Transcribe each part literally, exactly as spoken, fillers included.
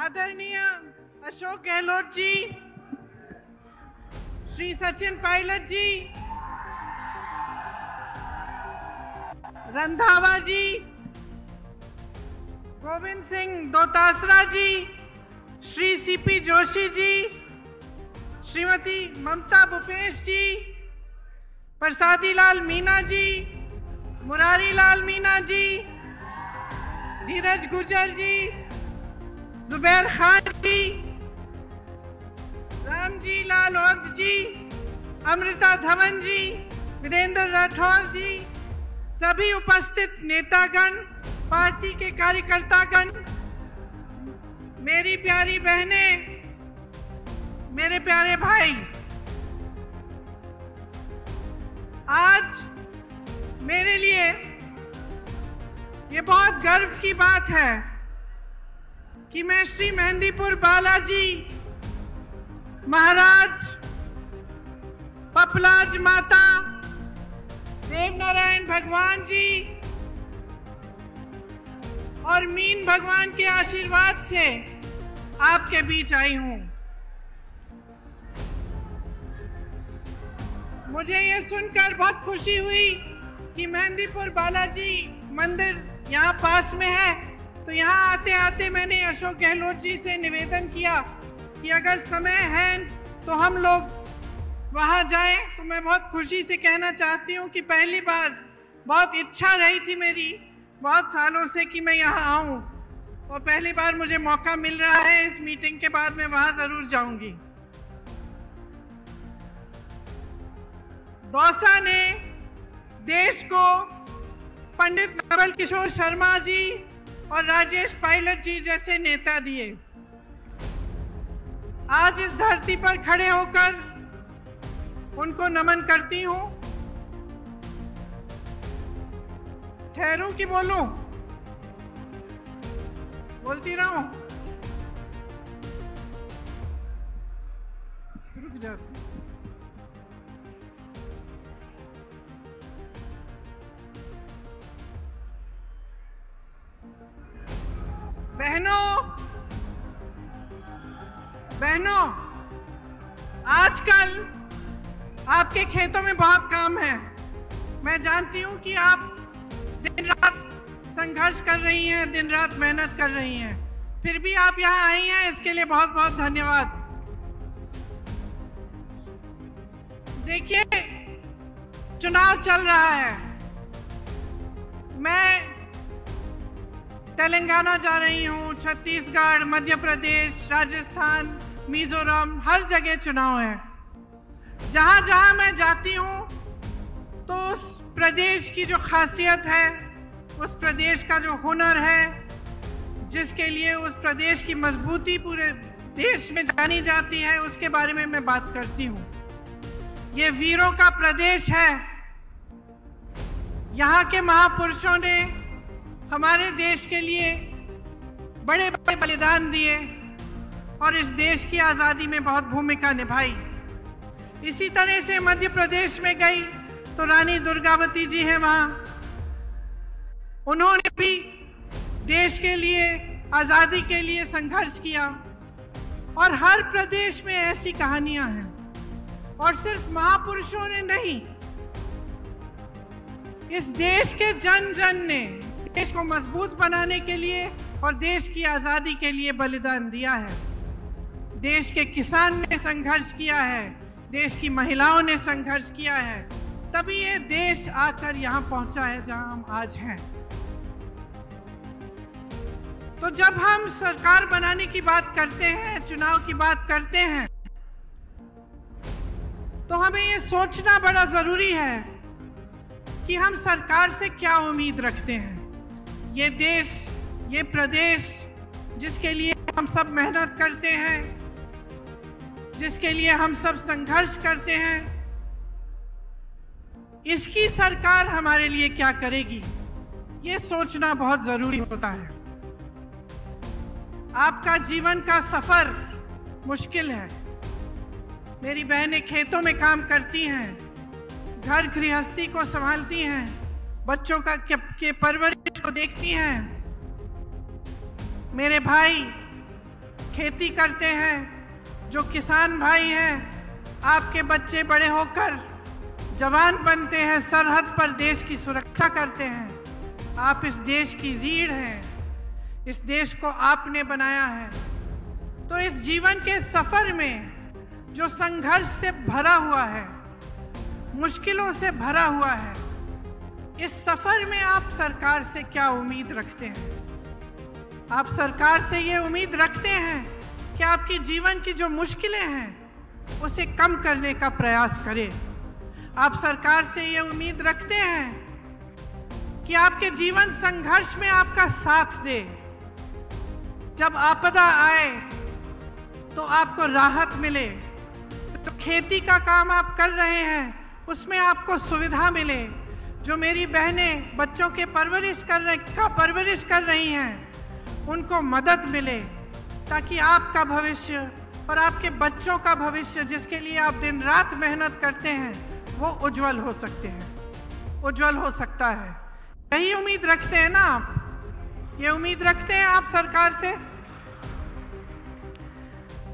आदरणीय अशोक गहलोत जी, श्री सचिन पायलट जी, रंधावा जी, गोविंद सिंह दोतासरा जी, श्री सीपी जोशी जी, श्रीमती ममता भूपेश जी, प्रसादी लाल मीना जी, मुरारी लाल मीना जी, धीरज गुजर जी, जुबैर खान जी, रामजी लाल ओझ जी, अमृता धवन जी, वीरेंद्र राठौर जी, सभी उपस्थित नेतागण, पार्टी के कार्यकर्तागण, मेरी प्यारी बहनें, मेरे प्यारे भाई, आज मेरे लिए ये बहुत गर्व की बात है कि मैं श्री मेहंदीपुर बालाजी महाराज, पपलाज माता, देवनारायण भगवान जी और मीन भगवान के आशीर्वाद से आपके बीच आई हूं। मुझे ये सुनकर बहुत खुशी हुई कि मेहंदीपुर बालाजी मंदिर यहाँ पास में है, तो यहाँ आते आते मैंने अशोक गहलोत जी से निवेदन किया कि अगर समय है तो हम लोग वहाँ जाएं। तो मैं बहुत खुशी से कहना चाहती हूँ कि पहली बार बहुत इच्छा रही थी मेरी बहुत सालों से कि मैं यहाँ आऊँ, और पहली बार मुझे मौका मिल रहा है। इस मीटिंग के बाद मैं वहाँ ज़रूर जाऊँगी। दौसा ने देश को पंडित नवल किशोर शर्मा जी और राजेश पायलट जी जैसे नेता दिए। आज इस धरती पर खड़े होकर उनको नमन करती हूँ। ठहरूं कि बोलूं? बोलती रहूं? रुक जा। बहनों, बहनों, आजकल आपके खेतों में बहुत काम है। मैं जानती हूँ कि आप दिन रात संघर्ष कर रही हैं, दिन रात मेहनत कर रही हैं, फिर भी आप यहाँ आई हैं, इसके लिए बहुत बहुत धन्यवाद। देखिए, चुनाव चल रहा है। मैं तेलंगाना जा रही हूँ, छत्तीसगढ़, मध्य प्रदेश, राजस्थान, मिजोरम, हर जगह चुनाव है। जहाँ जहाँ मैं जाती हूँ तो उस प्रदेश की जो खासियत है, उस प्रदेश का जो हुनर है, जिसके लिए उस प्रदेश की मजबूती पूरे देश में जानी जाती है, उसके बारे में मैं बात करती हूँ। ये वीरों का प्रदेश है। यहाँ के महापुरुषों ने हमारे देश के लिए बड़े बड़े बलिदान दिए और इस देश की आज़ादी में बहुत भूमिका निभाई। इसी तरह से मध्य प्रदेश में गई तो रानी दुर्गावती जी हैं वहाँ। उन्होंने भी देश के लिए, आज़ादी के लिए संघर्ष किया। और हर प्रदेश में ऐसी कहानियाँ हैं। और सिर्फ महापुरुषों ने नहीं, इस देश के जन जन ने देश को मजबूत बनाने के लिए और देश की आज़ादी के लिए बलिदान दिया है। देश के किसान ने संघर्ष किया है, देश की महिलाओं ने संघर्ष किया है, तभी ये देश आकर यहाँ पहुंचा है जहाँ हम आज हैं। तो जब हम सरकार बनाने की बात करते हैं, चुनाव की बात करते हैं, तो हमें ये सोचना बड़ा जरूरी है कि हम सरकार से क्या उम्मीद रखते हैं। ये देश, ये प्रदेश, जिसके लिए हम सब मेहनत करते हैं, जिसके लिए हम सब संघर्ष करते हैं, इसकी सरकार हमारे लिए क्या करेगी, ये सोचना बहुत जरूरी होता है। आपका जीवन का सफर मुश्किल है। मेरी बहनें खेतों में काम करती हैं, घर गृहस्थी को संभालती हैं, बच्चों का के परवरिश को देखती हैं। मेरे भाई खेती करते हैं, जो किसान भाई हैं, आपके बच्चे बड़े होकर जवान बनते हैं, सरहद पर देश की सुरक्षा करते हैं। आप इस देश की रीढ़ हैं, इस देश को आपने बनाया है। तो इस जीवन के सफ़र में जो संघर्ष से भरा हुआ है, मुश्किलों से भरा हुआ है, इस सफ़र में आप सरकार से क्या उम्मीद रखते हैं? आप सरकार से ये उम्मीद रखते हैं कि आपकी जीवन की जो मुश्किलें हैं उसे कम करने का प्रयास करें। आप सरकार से ये उम्मीद रखते हैं कि आपके जीवन संघर्ष में आपका साथ दे, जब आपदा आए तो आपको राहत मिले। तो खेती का काम आप कर रहे हैं, उसमें आपको सुविधा मिले। जो मेरी बहनें बच्चों के परवरिश कर रही का परवरिश कर रही हैं, उनको मदद मिले, ताकि आपका भविष्य और आपके बच्चों का भविष्य, जिसके लिए आप दिन रात मेहनत करते हैं, वो उज्जवल हो सकते हैं उज्जवल हो सकता है। यही उम्मीद रखते हैं ना आप? ये उम्मीद रखते हैं आप सरकार से?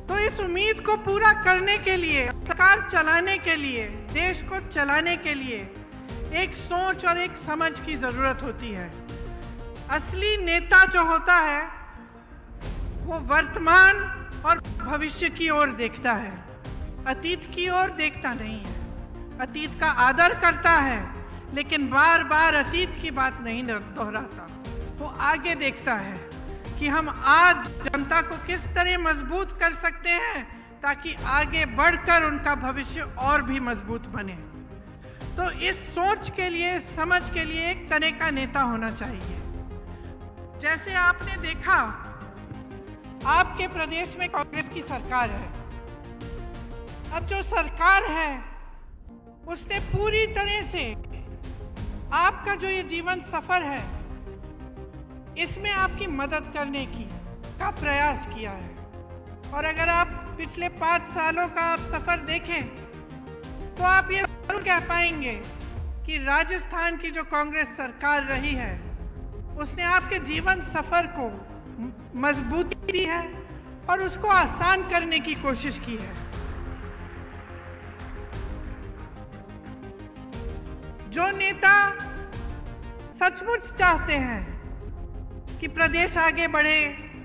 तो इस उम्मीद को पूरा करने के लिए, सरकार चलाने के लिए, देश को चलाने के लिए एक सोच और एक समझ की ज़रूरत होती है। असली नेता जो होता है वो वर्तमान और भविष्य की ओर देखता है, अतीत की ओर देखता नहीं है। अतीत का आदर करता है, लेकिन बार बार अतीत की बात नहीं दोहराता। वो आगे देखता है कि हम आज जनता को किस तरह मजबूत कर सकते हैं ताकि आगे बढ़कर उनका भविष्य और भी मजबूत बने। तो इस सोच के लिए, समझ के लिए एक तरह का नेता होना चाहिए। जैसे आपने देखा, आपके प्रदेश में कांग्रेस की सरकार है। अब जो सरकार है उसने पूरी तरह से आपका जो ये जीवन सफर है, इसमें आपकी मदद करने की का प्रयास किया है। और अगर आप पिछले पाँच सालों का आप सफ़र देखें तो आप ये जरूर कह पाएंगे कि राजस्थान की जो कांग्रेस सरकार रही है उसने आपके जीवन सफ़र को मजबूती दी है और उसको आसान करने की कोशिश की है। जो नेता सचमुच चाहते हैं कि प्रदेश आगे बढ़े,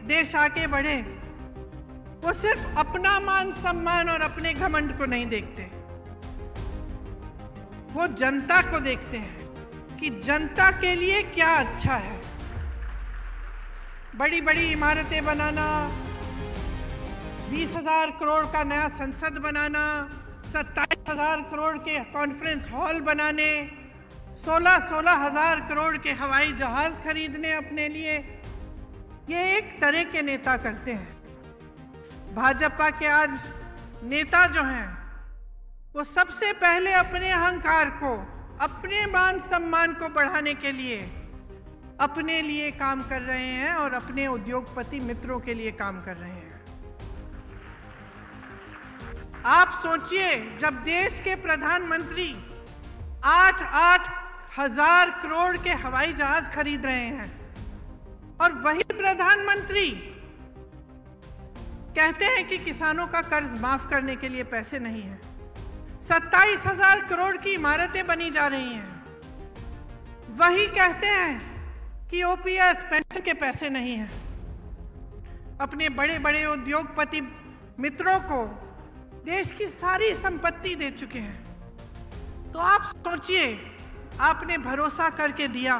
देश आगे बढ़े, वो सिर्फ अपना मान सम्मान और अपने घमंड को नहीं देखते, वो जनता को देखते हैं कि जनता के लिए क्या अच्छा है। बड़ी बड़ी इमारतें बनाना, बीस हजार करोड़ का नया संसद बनाना, सत्ताईस हजार करोड़ के कॉन्फ्रेंस हॉल बनाने, सोलह सोलह हजार करोड़ के हवाई जहाज खरीदने अपने लिए, ये एक तरह के नेता करते हैं। भाजपा के आज नेता जो हैं वो सबसे पहले अपने अहंकार को, अपने मान सम्मान को बढ़ाने के लिए अपने लिए काम कर रहे हैं और अपने उद्योगपति मित्रों के लिए काम कर रहे हैं। आप सोचिए, जब देश के प्रधानमंत्री आठ आठ हजार करोड़ के हवाई जहाज खरीद रहे हैं और वही प्रधानमंत्री कहते हैं कि किसानों का कर्ज माफ करने के लिए पैसे नहीं है, सत्ताईस हजार करोड़ की इमारतें बनी जा रही हैं, वही कहते हैं कि ओ पी एस पेंशन के पैसे नहीं हैं। अपने बड़े बड़े उद्योगपति मित्रों को देश की सारी संपत्ति दे चुके हैं। तो आप सोचिए, आपने भरोसा करके दिया,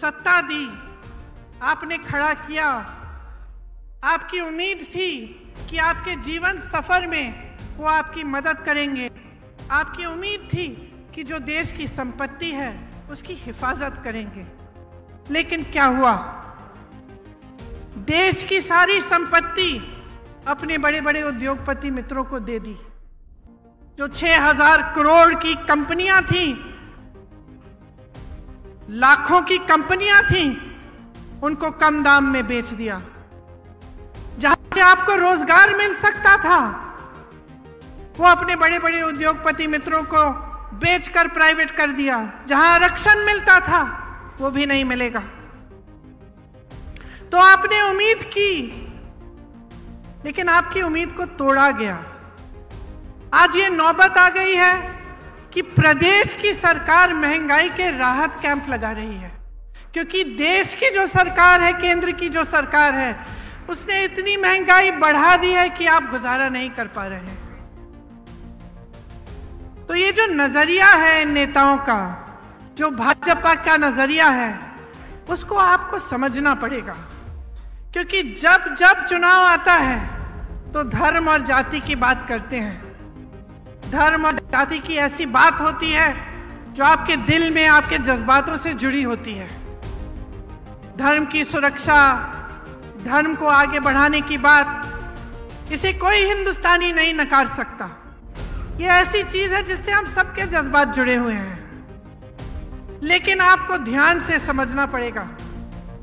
सत्ता दी, आपने खड़ा किया, आपकी उम्मीद थी कि आपके जीवन सफर में वो आपकी मदद करेंगे। आपकी उम्मीद थी कि जो देश की संपत्ति है उसकी हिफाजत करेंगे, लेकिन क्या हुआ? देश की सारी संपत्ति अपने बड़े बड़े उद्योगपति मित्रों को दे दी। जो छह हजार करोड़ की कंपनियां थी, लाखों की कंपनियां थी, उनको कम दाम में बेच दिया। जहां से आपको रोजगार मिल सकता था वो अपने बड़े बड़े उद्योगपति मित्रों को बेचकर प्राइवेट कर दिया। जहां आरक्षण मिलता था वो भी नहीं मिलेगा। तो आपने उम्मीद की लेकिन आपकी उम्मीद को तोड़ा गया। आज ये नौबत आ गई है कि प्रदेश की सरकार महंगाई के राहत कैंप लगा रही है, क्योंकि देश की जो सरकार है, केंद्र की जो सरकार है, उसने इतनी महंगाई बढ़ा दी है कि आप गुजारा नहीं कर पा रहे हैं। तो ये जो नजरिया है इन नेताओं का, जो भाजपा का नजरिया है, उसको आपको समझना पड़ेगा, क्योंकि जब जब चुनाव आता है तो धर्म और जाति की बात करते हैं। धर्म और जाति की ऐसी बात होती है जो आपके दिल में, आपके जज्बातों से जुड़ी होती है। धर्म की सुरक्षा, धर्म को आगे बढ़ाने की बात, इसे कोई हिंदुस्तानी नहीं नकार सकता। ये ऐसी चीज़ है जिससे हम सबके जज्बात जुड़े हुए हैं। लेकिन आपको ध्यान से समझना पड़ेगा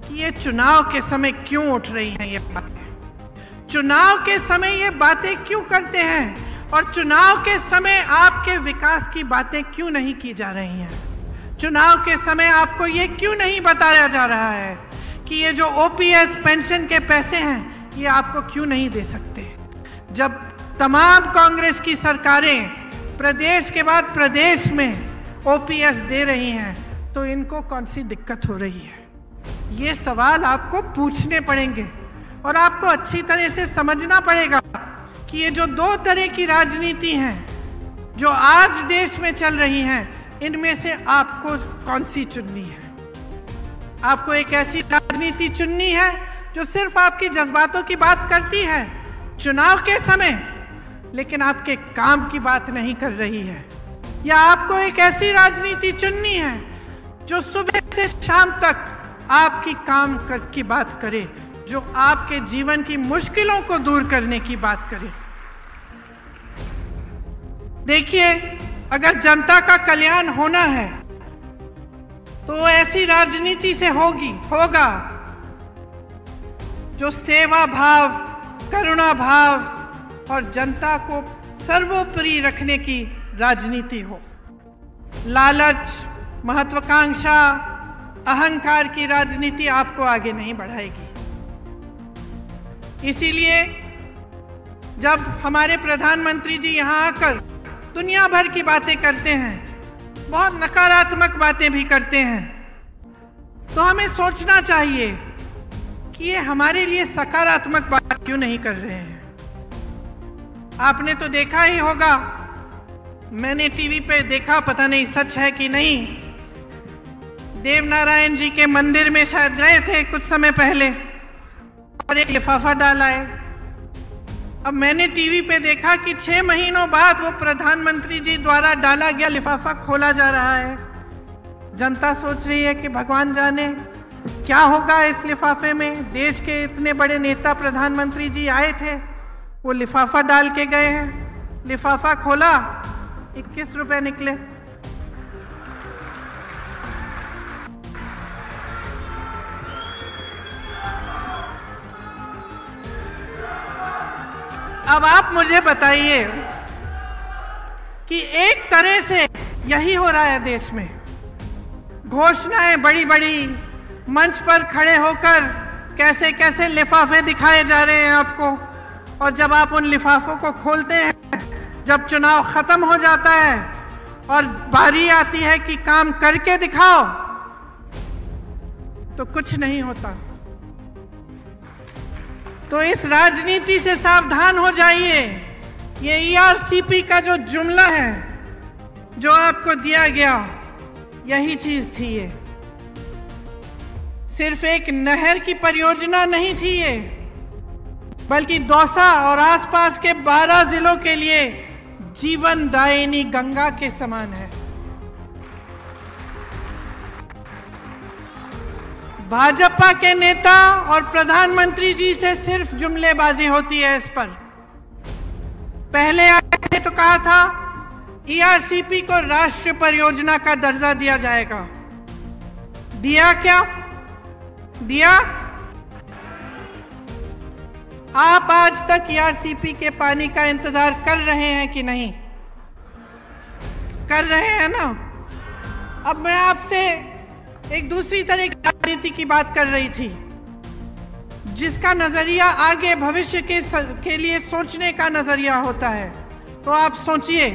कि ये चुनाव के समय क्यों उठ रही हैं ये बातें, चुनाव के समय ये बातें क्यों करते हैं, और चुनाव के समय आपके विकास की बातें क्यों नहीं की जा रही हैं। चुनाव के समय आपको ये क्यों नहीं बताया जा रहा है कि ये जो ओ पी एस पेंशन के पैसे हैं, ये आपको क्यों नहीं दे सकते। जब तमाम कांग्रेस की सरकारें प्रदेश के बाद प्रदेश में ओ पी एस दे रही हैं, तो इनको कौन सी दिक्कत हो रही है, ये सवाल आपको पूछने पड़ेंगे। और आपको अच्छी तरह से समझना पड़ेगा कि ये जो दो तरह की राजनीति हैं जो आज देश में चल रही हैं, इनमें से आपको कौन सी चुननी है। आपको एक ऐसी राजनीति चुननी है जो सिर्फ आपके जज्बातों की बात करती है चुनाव के समय, लेकिन आपके काम की बात नहीं कर रही है। या आपको एक ऐसी राजनीति चुननी है जो सुबह से शाम तक आपकी काम कर की बात करे, जो आपके जीवन की मुश्किलों को दूर करने की बात करे। देखिए, अगर जनता का कल्याण होना है तो ऐसी राजनीति से होगी होगा जो सेवा भाव, करुणा भाव और जनता को सर्वोपरि रखने की राजनीति हो। लालच, महत्वाकांक्षा, अहंकार की राजनीति आपको आगे नहीं बढ़ाएगी। इसीलिए जब हमारे प्रधानमंत्री जी यहाँ आकर दुनिया भर की बातें करते हैं, बहुत नकारात्मक बातें भी करते हैं, तो हमें सोचना चाहिए कि ये हमारे लिए सकारात्मक बात क्यों नहीं कर रहे हैं। आपने तो देखा ही होगा, मैंने टीवी पे देखा, पता नहीं सच है कि नहीं, देवनारायण जी के मंदिर में शायद गए थे कुछ समय पहले और एक लिफाफा डाल आए। अब मैंने टीवी पे देखा कि छह महीनों बाद वो प्रधानमंत्री जी द्वारा डाला गया लिफाफा खोला जा रहा है। जनता सोच रही है कि भगवान जाने क्या होगा इस लिफाफे में। देश के इतने बड़े नेता प्रधानमंत्री जी आए थे, वो लिफाफा डाल के गए हैं, लिफाफा खोला, इक्कीस रुपए निकले। अब आप मुझे बताइए कि एक तरह से यही हो रहा है देश में। घोषणाएं बड़ी बड़ी, मंच पर खड़े होकर कैसे कैसे लिफाफे दिखाए जा रहे हैं आपको, और जब आप उन लिफाफों को खोलते हैं, जब चुनाव ख़त्म हो जाता है और बारी आती है कि काम करके दिखाओ, तो कुछ नहीं होता। तो इस राजनीति से सावधान हो जाइए। ये ई आर सी पी का जो जुमला है जो आपको दिया गया, यही चीज़ थी। ये सिर्फ एक नहर की परियोजना नहीं थी ये, बल्कि दौसा और आसपास के बारह जिलों के लिए जीवनदायिनी गंगा के समान है। भाजपा के नेता और प्रधानमंत्री जी से सिर्फ जुमलेबाजी होती है इस पर। पहले आए तो कहा था ई आर सी पी को राष्ट्रीय परियोजना का दर्जा दिया जाएगा, दिया क्या दिया? आप आज तक ई आर सी पी के पानी का इंतजार कर रहे हैं कि नहीं कर रहे हैं ना। अब मैं आपसे एक दूसरी तरह की राजनीति की बात कर रही थी। जिसका नज़रिया आगे भविष्य के के लिए सोचने का नज़रिया होता है। तो आप सोचिए,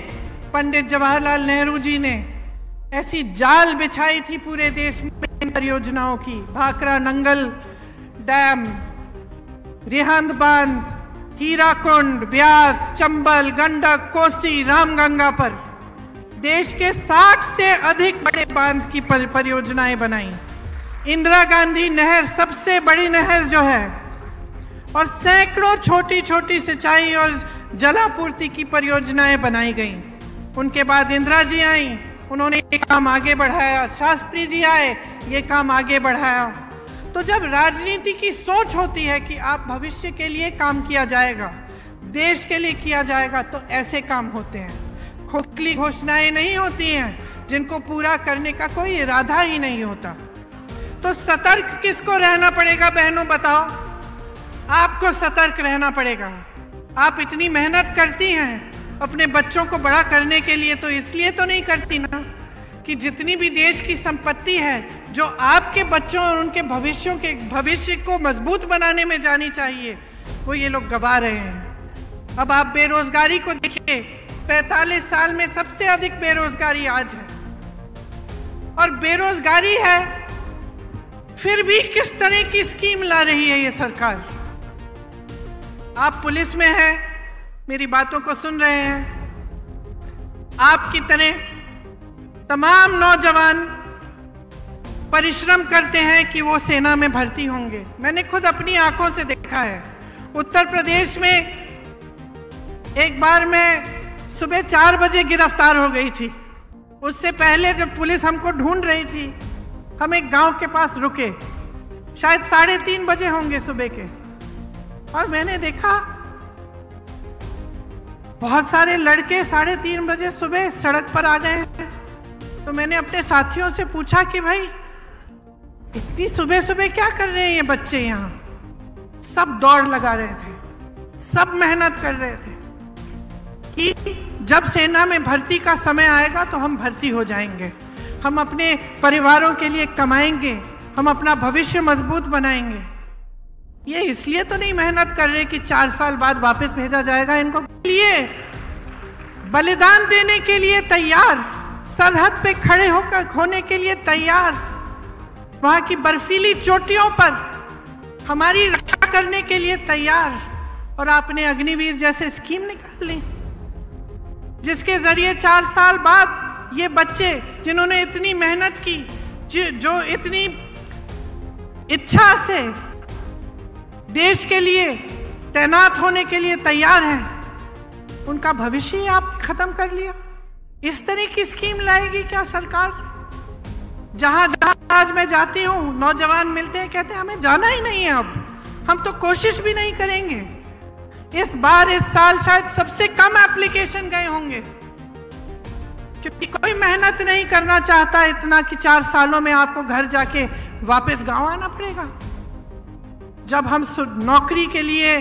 पंडित जवाहरलाल नेहरू जी ने ऐसी जाल बिछाई थी पूरे देश में परियोजनाओं की, भाखरा नंगल डैम, रिहांद बांध, हीराकुंड, ब्यास, चंबल, गंडक, कोसी, रामगंगा पर देश के साठ से अधिक बड़े बांध की परियोजनाएं बनाई। इंदिरा गांधी नहर सबसे बड़ी नहर जो है, और सैकड़ों छोटी छोटी सिंचाई और जलापूर्ति की परियोजनाएं बनाई गईं। उनके बाद इंदिरा जी आई, उन्होंने ये काम आगे बढ़ाया, शास्त्री जी आए, ये काम आगे बढ़ाया। तो जब राजनीति की सोच होती है कि आप भविष्य के लिए काम किया जाएगा, देश के लिए किया जाएगा, तो ऐसे काम होते हैं। खोखली घोषणाएं नहीं होती हैं जिनको पूरा करने का कोई इरादा ही नहीं होता। तो सतर्क किसको रहना पड़ेगा बहनों, बताओ? आपको सतर्क रहना पड़ेगा। आप इतनी मेहनत करती हैं अपने बच्चों को बड़ा करने के लिए, तो इसलिए तो नहीं करती ना कि जितनी भी देश की संपत्ति है जो आपके बच्चों और उनके भविष्यों के भविष्य को मजबूत बनाने में जानी चाहिए, वो ये लोग गवा रहे हैं। अब आप बेरोजगारी को देखिए, पैंतालीस साल में सबसे अधिक बेरोजगारी आज है, और बेरोजगारी है फिर भी किस तरह की स्कीम ला रही है ये सरकार। आप पुलिस में हैं, मेरी बातों को सुन रहे हैं, आपकी तरह तमाम नौजवान परिश्रम करते हैं कि वो सेना में भर्ती होंगे। मैंने खुद अपनी आंखों से देखा है। उत्तर प्रदेश में एक बार मैं सुबह चार बजे गिरफ्तार हो गई थी। उससे पहले जब पुलिस हमको ढूंढ रही थी, हम एक गांव के पास रुके, शायद साढ़े तीन बजे होंगे सुबह के, और मैंने देखा बहुत सारे लड़के साढ़े तीन बजे सुबह सड़क पर आ गए हैं। तो मैंने अपने साथियों से पूछा कि भाई इतनी सुबह सुबह क्या कर रहे हैं ये बच्चे यहाँ? सब दौड़ लगा रहे थे, सब मेहनत कर रहे थे कि जब सेना में भर्ती का समय आएगा तो हम भर्ती हो जाएंगे, हम अपने परिवारों के लिए कमाएंगे, हम अपना भविष्य मजबूत बनाएंगे। ये इसलिए तो नहीं मेहनत कर रहे कि चार साल बाद वापस भेजा जाएगा इनको, लिए बलिदान देने के लिए तैयार, सरहद पे खड़े होकर होने के लिए तैयार, वहां की बर्फीली चोटियों पर हमारी रक्षा करने के लिए तैयार। और आपने अग्निवीर जैसे स्कीम निकाल ली जिसके जरिए चार साल बाद ये बच्चे जिन्होंने इतनी मेहनत की, जो इतनी इच्छा से देश के लिए तैनात होने के लिए तैयार हैं, उनका भविष्य ही आप खत्म कर लिया। इस तरह की स्कीम लाएगी क्या सरकार? जहां जहां आज मैं जाती हूँ, नौजवान मिलते हैं, कहते हैं हमें जाना ही नहीं है, अब हम तो कोशिश भी नहीं करेंगे। इस बार इस साल शायद सबसे कम एप्लीकेशन गए होंगे, क्योंकि कोई मेहनत नहीं करना चाहता इतना कि चार सालों में आपको घर जाके वापस गांव आना पड़ेगा। जब हम नौकरी के लिए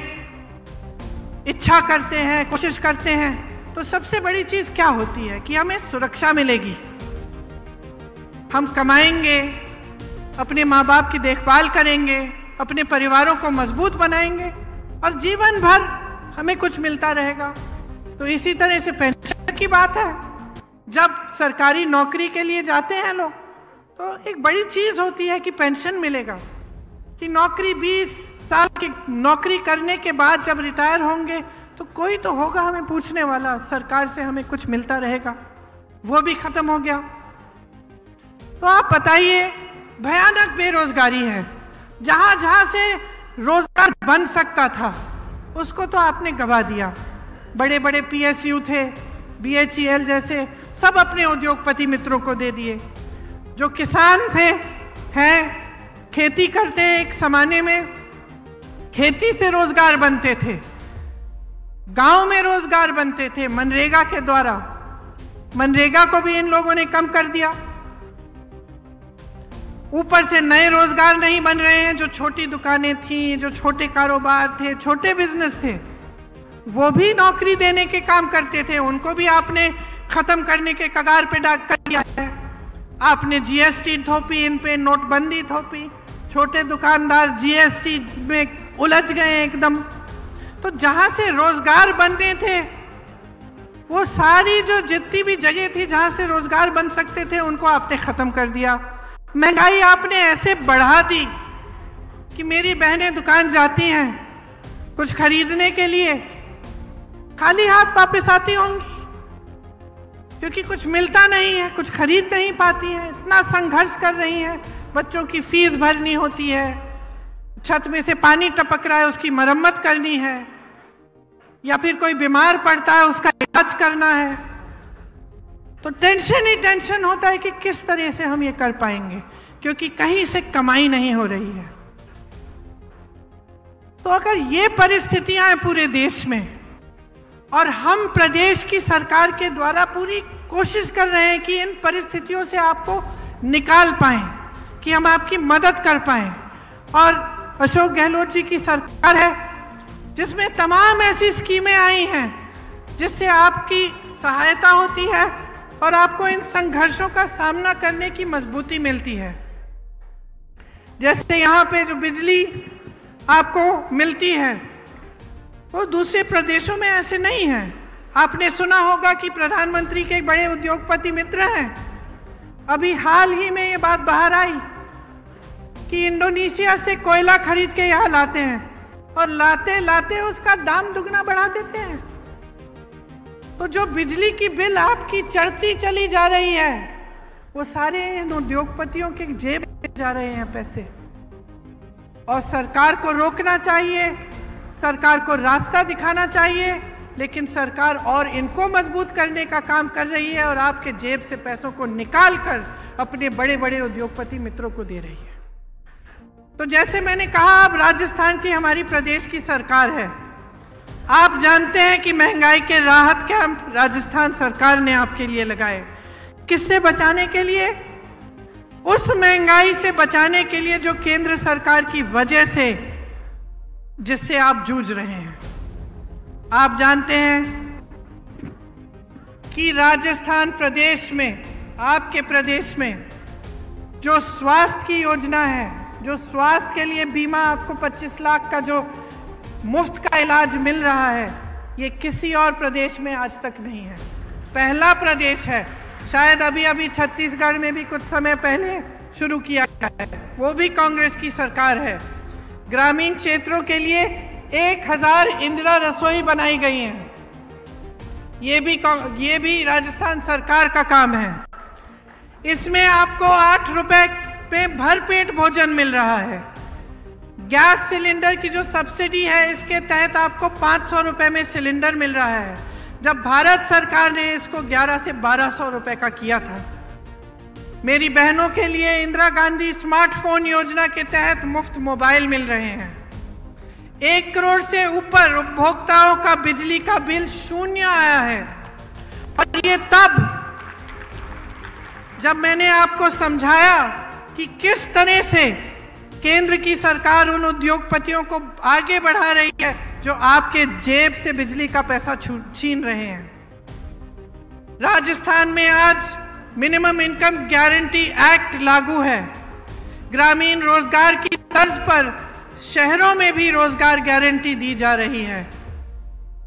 इच्छा करते हैं, कोशिश करते हैं, तो सबसे बड़ी चीज क्या होती है कि हमें सुरक्षा मिलेगी, हम कमाएंगे, अपने माँ बाप की देखभाल करेंगे, अपने परिवारों को मजबूत बनाएंगे, और जीवन भर हमें कुछ मिलता रहेगा। तो इसी तरह से पेंशन की बात है, जब सरकारी नौकरी के लिए जाते हैं लोग, तो एक बड़ी चीज होती है कि पेंशन मिलेगा, कि नौकरी बीस साल की नौकरी करने के बाद जब रिटायर होंगे तो कोई तो होगा हमें पूछने वाला, सरकार से हमें कुछ मिलता रहेगा। वो भी खत्म हो गया। तो आप बताइए, भयानक बेरोजगारी है, जहां जहां से रोजगार बन सकता था उसको तो आपने गवा दिया। बड़े बड़े पीएसयू थे, बीएचईएल जैसे, सब अपने उद्योगपति मित्रों को दे दिए। जो किसान थे, हैं, खेती करते, एक जमाने में खेती से रोजगार बनते थे, गांव में रोजगार बनते थे मनरेगा के द्वारा। मनरेगा को भी इन लोगों ने कम कर दिया। ऊपर से नए रोजगार नहीं बन रहे हैं, जो छोटी दुकानें थी, जो छोटे कारोबार थे, छोटे बिजनेस थे, वो भी नौकरी देने के काम करते थे, उनको भी आपने खत्म करने के कगार पे डाल कर दिया है। आपने जीएसटी थोपी, इन पे नोटबंदी थोपी, छोटे दुकानदार जीएसटी में उलझ गए एकदम। तो जहाँ से रोजगार बनने थे वो सारी जो जितनी भी जगह थी जहाँ से रोजगार बन सकते थे उनको आपने ख़त्म कर दिया। महंगाई आपने ऐसे बढ़ा दी कि मेरी बहनें दुकान जाती हैं कुछ खरीदने के लिए, खाली हाथ वापस आती होंगी क्योंकि कुछ मिलता नहीं है, कुछ खरीद नहीं पाती हैं, इतना संघर्ष कर रही हैं। बच्चों की फीस भरनी होती है, छत में से पानी टपक रहा है उसकी मरम्मत करनी है, या फिर कोई बीमार पड़ता है उसका इलाज करना है। तो टेंशन ही टेंशन होता है कि किस तरह से हम ये कर पाएंगे क्योंकि कहीं से कमाई नहीं हो रही है। तो अगर ये परिस्थितियां हैं पूरे देश में और हम प्रदेश की सरकार के द्वारा पूरी कोशिश कर रहे हैं कि इन परिस्थितियों से आपको निकाल पाएं, कि हम आपकी मदद कर पाएं। और अशोक गहलोत जी की सरकार है जिसमें तमाम ऐसी स्कीमें आई हैं जिससे आपकी सहायता होती है और आपको इन संघर्षों का सामना करने की मजबूती मिलती है। जैसे यहाँ पे जो बिजली आपको मिलती है वो दूसरे प्रदेशों में ऐसे नहीं है। आपने सुना होगा कि प्रधानमंत्री के बड़े उद्योगपति मित्र हैं, अभी हाल ही में ये बात बाहर आई कि इंडोनेशिया से कोयला खरीद के यहाँ लाते हैं और लाते लाते उसका दाम दुगना बढ़ा देते हैं। तो जो बिजली की बिल आपकी चढ़ती चली जा रही है वो सारे इन उद्योगपतियों के जेब में जा रहे हैं पैसे। और सरकार को रोकना चाहिए, सरकार को रास्ता दिखाना चाहिए, लेकिन सरकार और इनको मजबूत करने का काम कर रही है और आपके जेब से पैसों को निकाल कर अपने बड़े बड़े उद्योगपति मित्रों को दे रही है। तो जैसे मैंने कहा, अब राजस्थान की हमारी प्रदेश की सरकार है। आप जानते हैं कि महंगाई के राहत कैंप राजस्थान सरकार ने आपके लिए लगाए। किससे बचाने के लिए? उस महंगाई से बचाने के लिए जो केंद्र सरकार की वजह से जिससे आप जूझ रहे हैं। आप जानते हैं कि राजस्थान प्रदेश में, आपके प्रदेश में जो स्वास्थ्य की योजना है, जो स्वास्थ्य के लिए बीमा आपको पच्चीस लाख का जो मुफ्त का इलाज मिल रहा है, ये किसी और प्रदेश में आज तक नहीं है। पहला प्रदेश है, शायद अभी अभी छत्तीसगढ़ में भी कुछ समय पहले शुरू किया गया है, वो भी कांग्रेस की सरकार है। ग्रामीण क्षेत्रों के लिए एक हजार इंदिरा रसोई बनाई गई हैं, ये भी ये भी राजस्थान सरकार का काम है। इसमें आपको आठ रुपए पे भरपेट भोजन मिल रहा है। गैस सिलेंडर की जो सब्सिडी है इसके तहत आपको पाँच सौ रुपये में सिलेंडर मिल रहा है, जब भारत सरकार ने इसको ग्यारह से बारह सौ रुपये का किया था। मेरी बहनों के लिए इंदिरा गांधी स्मार्टफोन योजना के तहत मुफ्त मोबाइल मिल रहे हैं। एक करोड़ से ऊपर उपभोक्ताओं का बिजली का बिल शून्य आया है। और ये तब, जब मैंने आपको समझाया कि किस तरह से केंद्र की सरकार उन उद्योगपतियों को आगे बढ़ा रही है जो आपके जेब से बिजली का पैसा छीन रहे हैं। राजस्थान में आज मिनिमम इनकम गारंटी एक्ट लागू है। ग्रामीण रोजगार की तर्ज पर शहरों में भी रोजगार गारंटी दी जा रही है।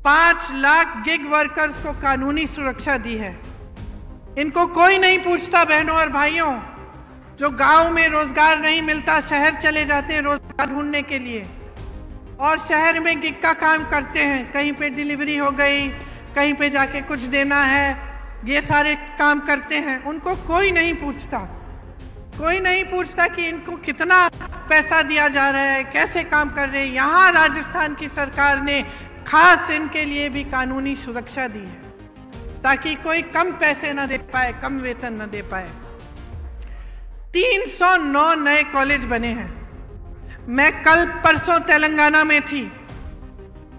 पाँच लाख गिग वर्कर्स को कानूनी सुरक्षा दी है। इनको कोई नहीं पूछता बहनों और भाइयों, जो गांव में रोजगार नहीं मिलता शहर चले जाते हैं रोजगार ढूंढने के लिए और शहर में गिग का काम करते हैं। कहीं पे डिलीवरी हो गई, कहीं पे जाके कुछ देना है, ये सारे काम करते हैं। उनको कोई नहीं पूछता, कोई नहीं पूछता कि इनको कितना पैसा दिया जा रहा है, कैसे काम कर रहे हैं। यहाँ राजस्थान की सरकार ने खास इनके लिए भी कानूनी सुरक्षा दी है ताकि कोई कम पैसे ना दे पाए, कम वेतन ना दे पाए। तीन सौ नौ नए कॉलेज बने हैं। मैं कल परसों तेलंगाना में थी,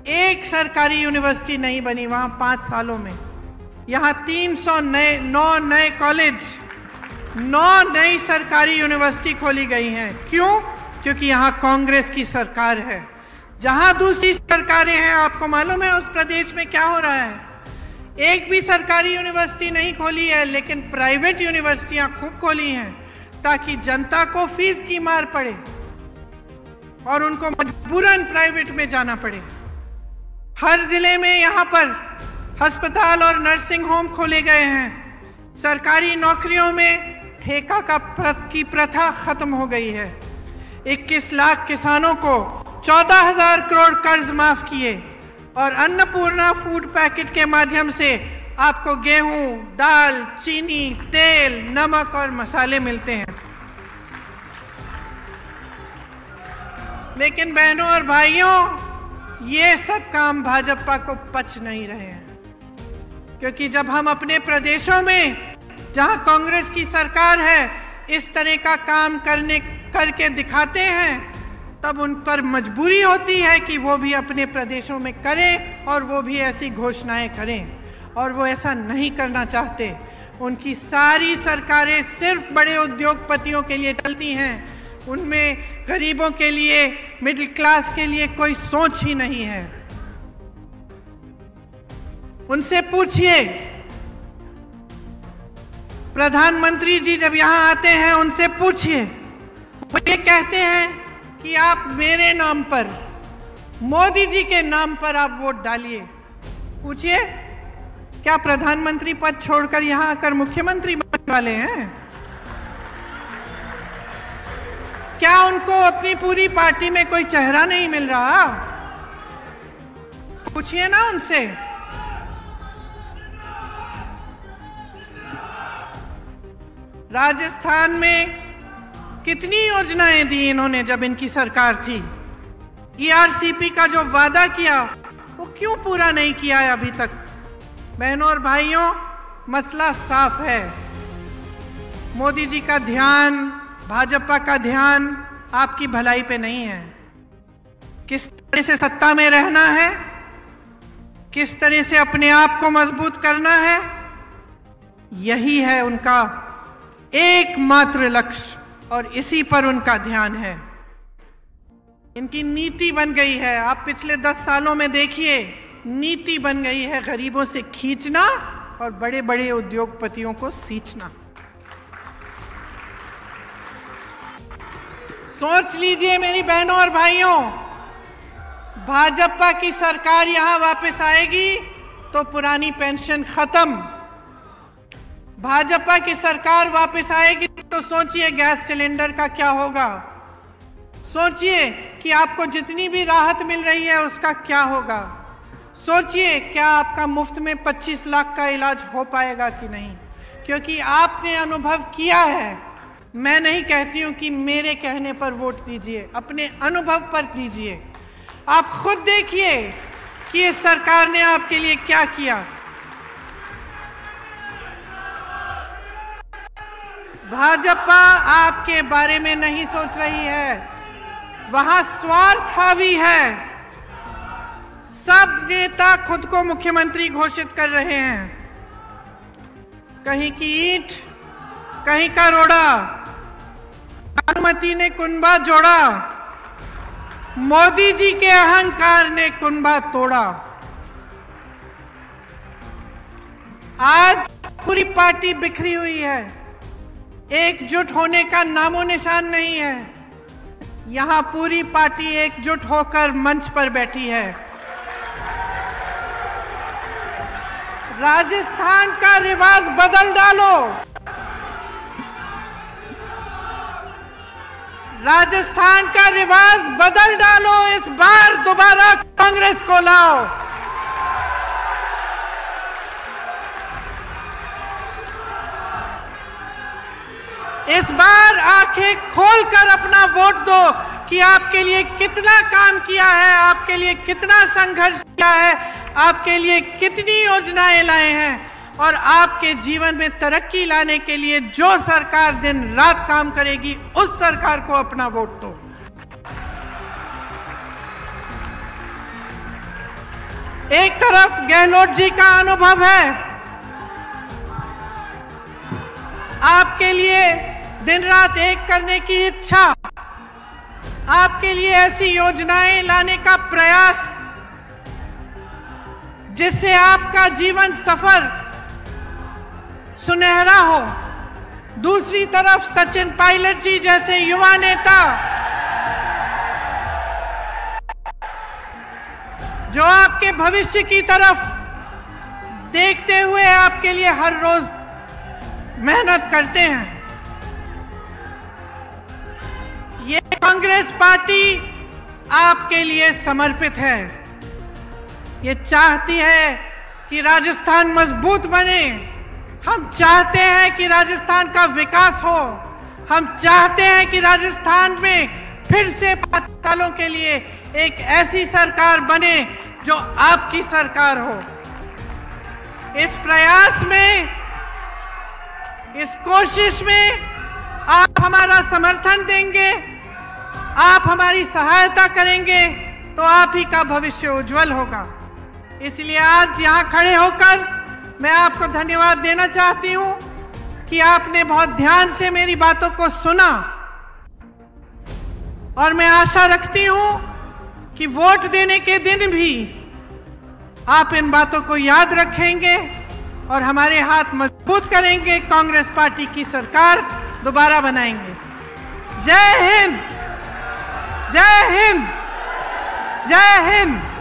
एक सरकारी यूनिवर्सिटी नहीं बनी वहाँ पाँच सालों में। यहाँ तीन सौ नए नौ नए कॉलेज, नौ नई सरकारी यूनिवर्सिटी खोली गई हैं। क्यों? क्योंकि यहाँ कांग्रेस की सरकार है। जहाँ दूसरी सरकारें हैं, आपको मालूम है उस प्रदेश में क्या हो रहा है। एक भी सरकारी यूनिवर्सिटी नहीं खोली है, लेकिन प्राइवेट यूनिवर्सिटियाँ खूब खोली हैं ताकि जनता को फीस की मार पड़े। और उनको मजबूरन प्राइवेट में जाना पड़े। हर जिले में यहाँ पर अस्पताल और नर्सिंग होम खोले गए हैं। सरकारी नौकरियों में ठेका का प्रत की प्रथा खत्म हो गई है। इक्कीस लाख किसानों को चौदह हज़ार करोड़ कर्ज माफ किए और अन्नपूर्णा फूड पैकेट के माध्यम से आपको गेहूं, दाल, चीनी, तेल, नमक और मसाले मिलते हैं। लेकिन बहनों और भाइयों, ये सब काम भाजपा को पच नहीं रहे हैं, क्योंकि जब हम अपने प्रदेशों में जहां कांग्रेस की सरकार है इस तरह का काम करने करके दिखाते हैं, तब उन पर मजबूरी होती है कि वो भी अपने प्रदेशों में करें और वो भी ऐसी घोषणाएं करें, और वो ऐसा नहीं करना चाहते। उनकी सारी सरकारें सिर्फ बड़े उद्योगपतियों के लिए चलती हैं, उनमें गरीबों के लिए, मिडिल क्लास के लिए कोई सोच ही नहीं है। उनसे पूछिए, प्रधानमंत्री जी जब यहाँ आते हैं उनसे पूछिए, वो ये कहते हैं कि आप मेरे नाम पर, मोदी जी के नाम पर आप वोट डालिए। पूछिए, क्या प्रधानमंत्री पद छोड़कर यहाँ आकर मुख्यमंत्री बनने वाले हैं? क्या उनको अपनी पूरी पार्टी में कोई चेहरा नहीं मिल रहा? पूछिए ना उनसे। राजस्थान में कितनी योजनाएं दी इन्होंने जब इनकी सरकार थी? ई आर सी पी का जो वादा किया वो क्यों पूरा नहीं किया है अभी तक? बहनों और भाइयों, मसला साफ है। मोदी जी का ध्यान, भाजपा का ध्यान आपकी भलाई पे नहीं है। किस तरह से सत्ता में रहना है, किस तरह से अपने आप को मजबूत करना है, यही है उनका एकमात्र लक्ष्य और इसी पर उनका ध्यान है। इनकी नीति बन गई है, आप पिछले दस सालों में देखिए, नीति बन गई है गरीबों से खींचना और बड़े बड़े उद्योगपतियों को सींचना। सोच लीजिए मेरी बहनों और भाइयों, भाजपा की सरकार यहां वापस आएगी तो पुरानी पेंशन खत्म। भाजपा की सरकार वापस आएगी तो सोचिए गैस सिलेंडर का क्या होगा, सोचिए कि आपको जितनी भी राहत मिल रही है उसका क्या होगा, सोचिए क्या आपका मुफ्त में पच्चीस लाख का इलाज हो पाएगा कि नहीं, क्योंकि आपने अनुभव किया है। मैं नहीं कहती हूँ कि मेरे कहने पर वोट कीजिए, अपने अनुभव पर कीजिए। आप खुद देखिए कि इस सरकार ने आपके लिए क्या किया। भाजपा आपके बारे में नहीं सोच रही है, वहां स्वार्थ हावी है। सब नेता खुद को मुख्यमंत्री घोषित कर रहे हैं। कहीं की ईंट, कहीं का रोड़ा, अनुमति ने कुंबा जोड़ा, मोदी जी के अहंकार ने कुंबा तोड़ा। आज पूरी पार्टी बिखरी हुई है, एकजुट होने का नामो निशान नहीं है। यहाँ पूरी पार्टी एकजुट होकर मंच पर बैठी है। राजस्थान का रिवाज बदल डालो, राजस्थान का रिवाज बदल डालो, इस बार दोबारा कांग्रेस को लाओ। इस बार आंखें खोलकर अपना वोट दो कि आपके लिए कितना काम किया है, आपके लिए कितना संघर्ष किया है, आपके लिए कितनी योजनाएं लाए हैं, और आपके जीवन में तरक्की लाने के लिए जो सरकार दिन रात काम करेगी उस सरकार को अपना वोट दो। एक तरफ गहलोत जी का अनुभव है, आपके लिए दिन रात एक करने की इच्छा, आपके लिए ऐसी योजनाएं लाने का प्रयास जिससे आपका जीवन सफर सुनहरा हो। दूसरी तरफ सचिन पायलट जी जैसे युवा नेता जो आपके भविष्य की तरफ देखते हुए आपके लिए हर रोज मेहनत करते हैं। ये कांग्रेस पार्टी आपके लिए समर्पित है। ये चाहती है कि राजस्थान मजबूत बने, हम चाहते हैं कि राजस्थान का विकास हो, हम चाहते हैं कि राजस्थान में फिर से पाँच सालों के लिए एक ऐसी सरकार बने जो आपकी सरकार हो। इस प्रयास में, इस कोशिश में आप हमारा समर्थन देंगे, आप हमारी सहायता करेंगे तो आप ही का भविष्य उज्जवल होगा। इसलिए आज यहाँ खड़े होकर मैं आपको धन्यवाद देना चाहती हूँ कि आपने बहुत ध्यान से मेरी बातों को सुना, और मैं आशा रखती हूँ कि वोट देने के दिन भी आप इन बातों को याद रखेंगे और हमारे हाथ मजबूत करेंगे, कांग्रेस पार्टी की सरकार दोबारा बनाएंगे। जय हिंद, जय हिंद, जय हिंद।